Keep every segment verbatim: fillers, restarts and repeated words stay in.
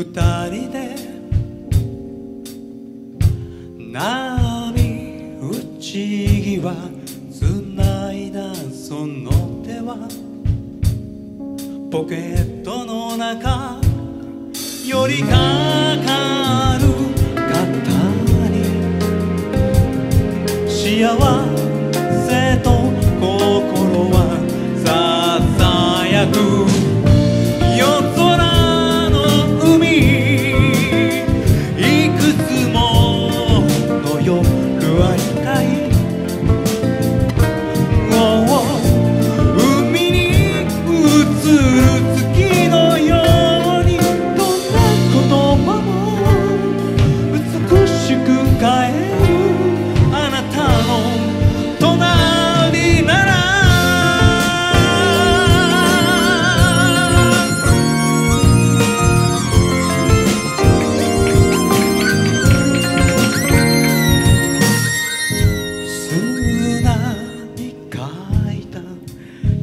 ふたりで波打ち際つないだその手はポケットの中よりかかる肩に幸せ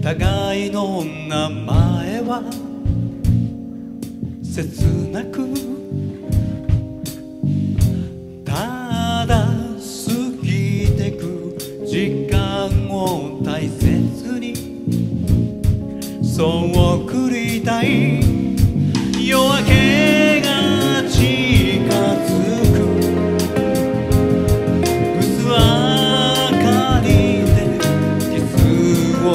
互いの名前は切なくただ過ぎてく時間を大切にそう送りたい夜明けが近づく薄明かりでキスを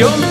Yo